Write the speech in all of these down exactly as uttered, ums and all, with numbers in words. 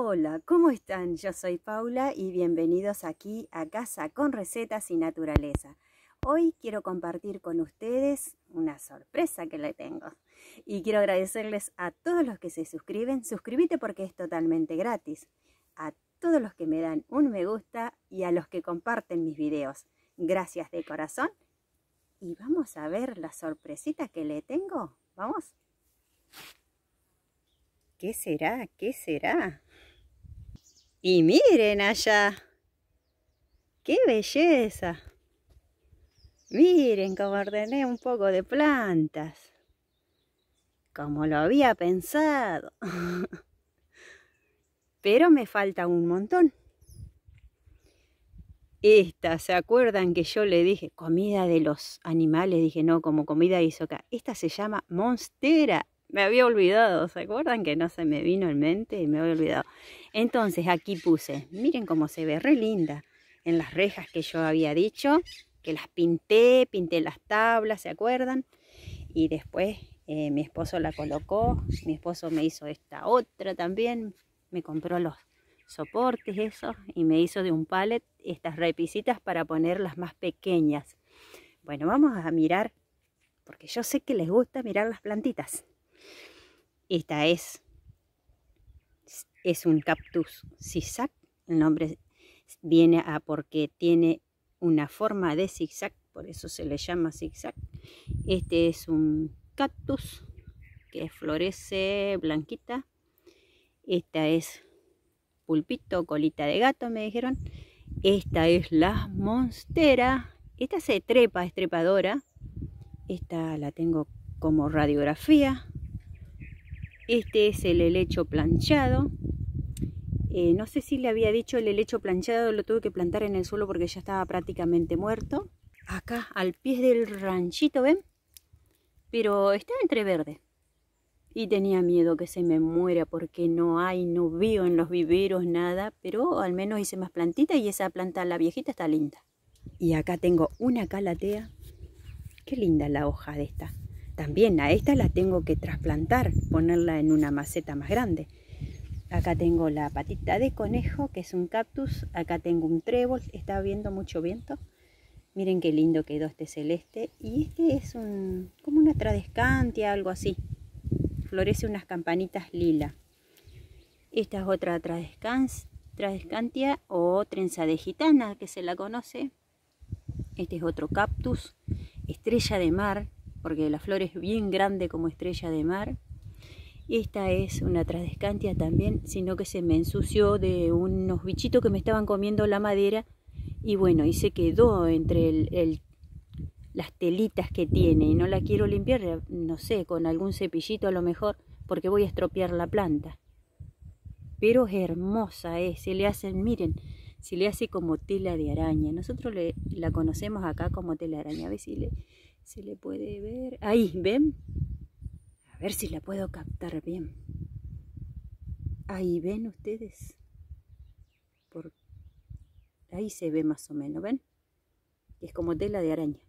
Hola, ¿cómo están? Yo soy Paula y bienvenidos aquí a Casa con Recetas y Naturaleza. Hoy quiero compartir con ustedes una sorpresa que le tengo. Y quiero agradecerles a todos los que se suscriben. Suscríbete porque es totalmente gratis. A todos los que me dan un me gusta y a los que comparten mis videos. Gracias de corazón. Y vamos a ver la sorpresita que le tengo. ¿Vamos? ¿Qué será? ¿Qué será? Y miren allá, qué belleza, miren cómo ordené un poco de plantas, como lo había pensado, pero me falta un montón. Estas, ¿se acuerdan que yo le dije comida de los animales? Dije no, como comida isoca. Esta se llama Monstera. Me había olvidado, ¿se acuerdan que no se me vino en mente? Y me había olvidado. Entonces aquí puse, miren cómo se ve, re linda. En las rejas que yo había dicho, que las pinté, pinté las tablas, ¿se acuerdan? Y después eh, mi esposo la colocó, mi esposo me hizo esta otra también. Me compró los soportes esos y me hizo de un pallet estas repisitas para poner las más pequeñas. Bueno, vamos a mirar, porque yo sé que les gusta mirar las plantitas. Esta es, es un cactus zigzag, el nombre viene a porque tiene una forma de zigzag, por eso se le llama zigzag. Este es un cactus que florece blanquita. Esta es pulpito, colita de gato me dijeron. Esta es la Monstera, esta se trepa, es trepadora. Esta la tengo como radiografía. Este es el helecho planchado. Eh, no sé si le había dicho, el helecho planchado lo tuve que plantar en el suelo porque ya estaba prácticamente muerto. Acá, al pie del ranchito, ¿ven? Pero está entre verde. Y tenía miedo que se me muera porque no hay, no veo en los viveros nada. Pero al menos hice más plantita y esa planta, la viejita, está linda. Y acá tengo una calatea. Qué linda la hoja de esta. También a esta la tengo que trasplantar, ponerla en una maceta más grande. Acá tengo la patita de conejo, que es un cactus. Acá tengo un trébol, está habiendo mucho viento. Miren qué lindo quedó este celeste. Y este es un como una tradescantia, algo así. Florece unas campanitas lila. Esta es otra tradescantia o trenza de gitana, que se la conoce. Este es otro cactus, estrella de mar, porque la flor es bien grande como estrella de mar. Esta es una tradescantia también, sino que se me ensució de unos bichitos que me estaban comiendo la madera. Y bueno, y se quedó entre el, el, las telitas que tiene. Y no la quiero limpiar, no sé, con algún cepillito a lo mejor, porque voy a estropear la planta. Pero es hermosa, eh. Se le hacen, miren, se le hace como tela de araña. Nosotros le, la conocemos acá como tela de araña. A ver si le... se le puede ver, ahí, ¿ven? A ver si la puedo captar bien. Ahí, ¿ven ustedes? Por... ahí se ve más o menos, ¿ven? Es como tela de araña.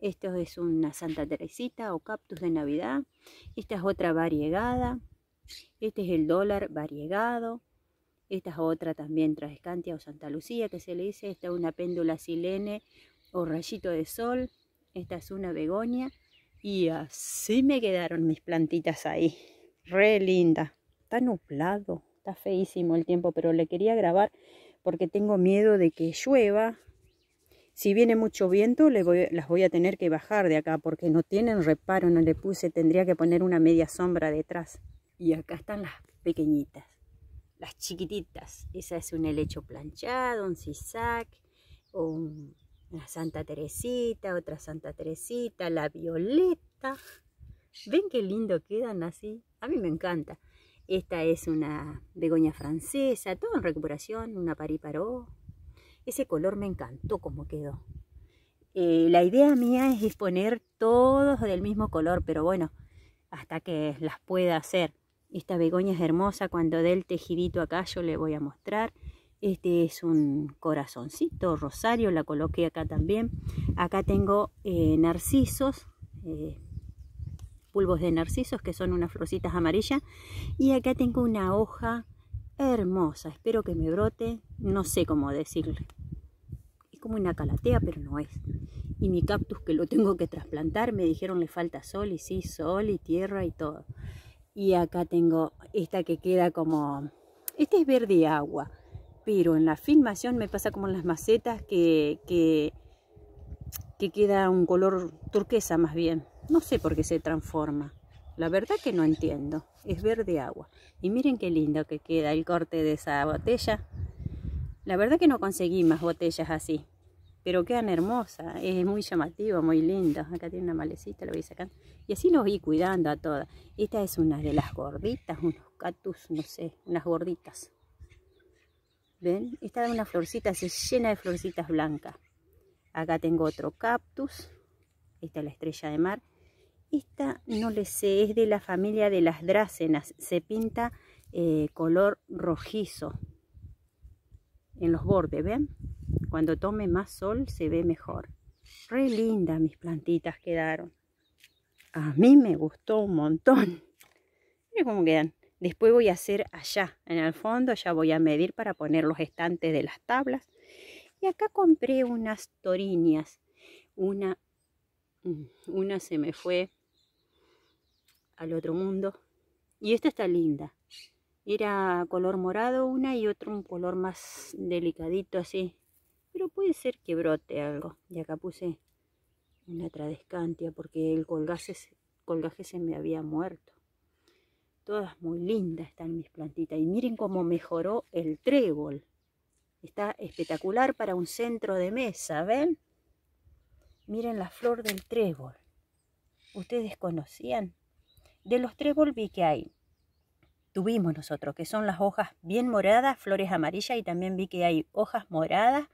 Esto es una Santa Teresita o cactus de Navidad. Esta es otra variegada. Este es el dólar variegado. Esta es otra también tradescantia o Santa Lucía, que se le dice. Esta es una péndula silene o rayito de sol. Esta es una begonia. Y así me quedaron mis plantitas ahí. Re linda. Está nublado. Está feísimo el tiempo. Pero le quería grabar porque tengo miedo de que llueva. Si viene mucho viento le voy, las voy a tener que bajar de acá. Porque no tienen reparo. No le puse. Tendría que poner una media sombra detrás. Y acá están las pequeñitas. Las chiquititas. Esa es un helecho planchado. Un zigzag. Un... una Santa Teresita, otra Santa Teresita, la violeta. ¿Ven qué lindo quedan así? A mí me encanta. Esta es una begonia francesa, todo en recuperación, una pariparó. Ese color me encantó como quedó. Eh, la idea mía es poner todos del mismo color, pero bueno, hasta que las pueda hacer. Esta begonia es hermosa, cuando dé el tejidito acá yo le voy a mostrar. Este es un corazoncito rosario, la coloqué acá también. Acá tengo eh, narcisos, eh, bulbos de narcisos que son unas florcitas amarillas. Y acá tengo una hoja hermosa. Espero que me brote, no sé cómo decirle. Es como una calatea, pero no es. Y mi cactus, que lo tengo que trasplantar, me dijeron le falta sol, y sí, sol y tierra y todo. Y acá tengo esta que queda como... Este es verde y agua, pero en la filmación me pasa como en las macetas que, que, que queda un color turquesa más bien. No sé por qué se transforma. La verdad que no entiendo. Es verde agua. Y miren qué lindo que queda el corte de esa botella. La verdad que no conseguí más botellas así, pero quedan hermosas. Es muy llamativo, muy lindo. Acá tiene una malecita, lo voy sacando. Y así los voy cuidando a todas. Esta es una de las gorditas, unos cactus, no sé, unas gorditas. ¿Ven? Esta es una florcita, se llena de florcitas blancas. Acá tengo otro cactus. Esta es la estrella de mar. Esta no le sé, es de la familia de las drácenas. Se pinta eh, color rojizo en los bordes, ¿ven? Cuando tome más sol se ve mejor. Re lindas mis plantitas quedaron. A mí me gustó un montón. Miren cómo quedan. Después voy a hacer allá, en el fondo, ya voy a medir para poner los estantes de las tablas. Y acá compré unas torinias. Una, una se me fue al otro mundo. Y esta está linda. Era color morado una y otro un color más delicadito así. Pero puede ser que brote algo. Y acá puse una tradescantia porque el colgaje, colgaje se me había muerto. Todas muy lindas están mis plantitas. Y miren cómo mejoró el trébol. Está espectacular para un centro de mesa, ¿ven? Miren la flor del trébol. ¿Ustedes conocían? De los trébol vi que hay. Tuvimos nosotros, que son las hojas bien moradas, flores amarillas, y también vi que hay hojas moradas,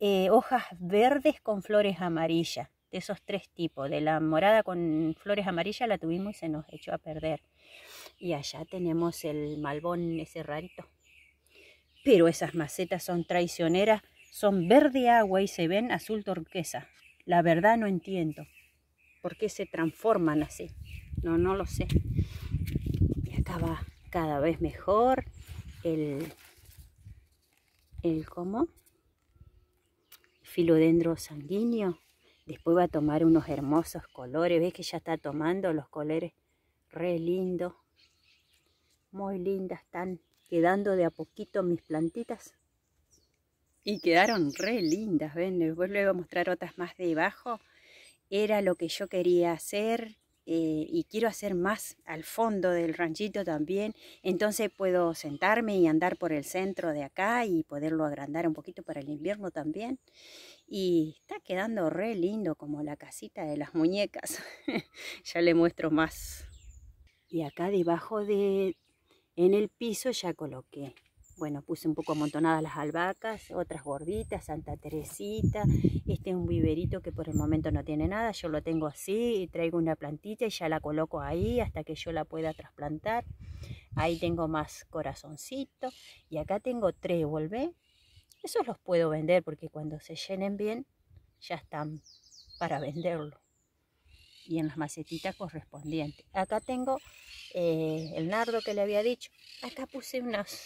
eh, hojas verdes con flores amarillas. De esos tres tipos, de la morada con flores amarillas la tuvimos y se nos echó a perder. Y allá tenemos el malbón ese rarito. Pero esas macetas son traicioneras, son verde agua y se ven azul turquesa. La verdad no entiendo por qué se transforman así. No, no lo sé. Y acá va cada vez mejor el... el ¿cómo? Filodendro sanguíneo. Después va a tomar unos hermosos colores. ¿Ves que ya está tomando los colores? Re lindo. Muy lindas están quedando de a poquito mis plantitas. Y quedaron re lindas. Ven, después les voy a mostrar otras más debajo. Era lo que yo quería hacer. Eh, y quiero hacer más al fondo del ranchito también. Entonces puedo sentarme y andar por el centro de acá y poderlo agrandar un poquito para el invierno también. Y está quedando re lindo, como la casita de las muñecas. Ya le muestro más. Y acá debajo de, en el piso ya coloqué. Bueno, puse un poco amontonadas las albahacas, otras gorditas, Santa Teresita. Este es un viverito que por el momento no tiene nada. Yo lo tengo así, y traigo una plantita y ya la coloco ahí hasta que yo la pueda trasplantar. Ahí tengo más corazoncito. Y acá tengo trébol, ¿ve? Esos los puedo vender porque cuando se llenen bien, ya están para venderlo. Y en las macetitas correspondientes. Acá tengo eh, el nardo que le había dicho. Acá puse unos,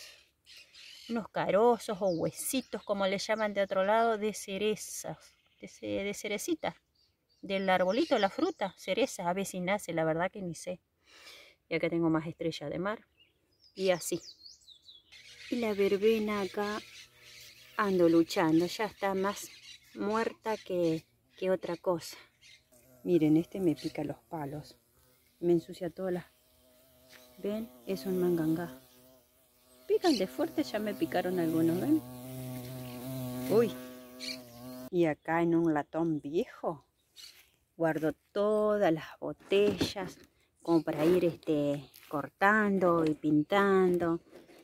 unos carozos o huesitos, como le llaman de otro lado, de cerezas. De, de cerecita. Del arbolito, la fruta, cereza. A ver si nace, la verdad que ni sé. Y acá tengo más estrella de mar. Y así. Y la verbena acá... Ando luchando, ya está más muerta que, que otra cosa. Miren, este me pica los palos. Me ensucia todas las... ¿Ven? Es un mangangá. Pican de fuerte, ya me picaron algunos, ¿ven? Uy. Y acá en un latón viejo guardo todas las botellas como para ir este, cortando y pintando.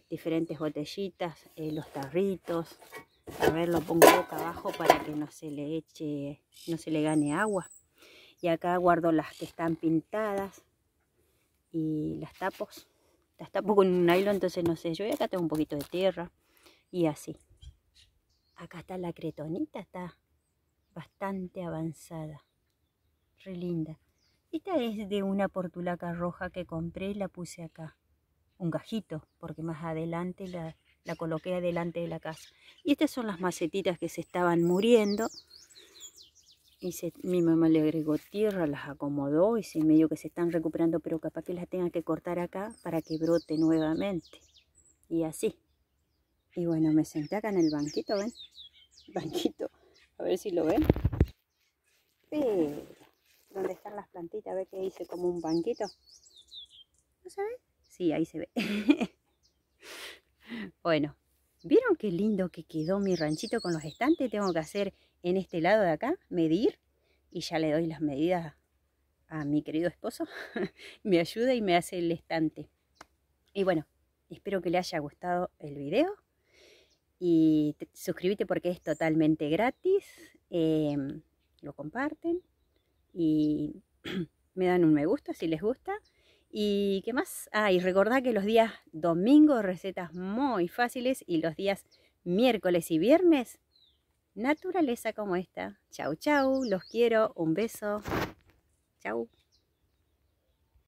Diferentes botellitas, eh, los tarritos. A ver, lo pongo boca abajo para que no se le eche, no se le gane agua. Y acá guardo las que están pintadas y las tapo. Las tapo con un nylon, entonces no sé, yo acá tengo un poquito de tierra y así. Acá está la cretonita, está bastante avanzada. Re linda. Esta es de una portulaca roja que compré y la puse acá. un gajito, porque más adelante la, la coloqué adelante de la casa. Y estas son las macetitas que se estaban muriendo. Y se, mi mamá le agregó tierra, las acomodó y se medio que se están recuperando, pero capaz que las tenga que cortar acá para que brote nuevamente. Y así. Y bueno, me senté acá en el banquito, ¿ven? Banquito, a ver si lo ven. Pero, ¿dónde están las plantitas? ¿Ve que hice como un banquito? ¿No se ve? Sí, ahí se ve. Bueno, ¿vieron qué lindo que quedó mi ranchito con los estantes? Tengo que hacer en este lado de acá, medir, y ya le doy las medidas a mi querido esposo. Me ayuda y me hace el estante. Y bueno, espero que le haya gustado el video. Y te, suscríbete porque es totalmente gratis. Eh, lo comparten. Y me dan un me gusta si les gusta. ¿Y qué más? Ah, y recordá que los días domingo recetas muy fáciles. Y los días miércoles y viernes, naturaleza como esta. Chau, chau. Los quiero. Un beso. Chau.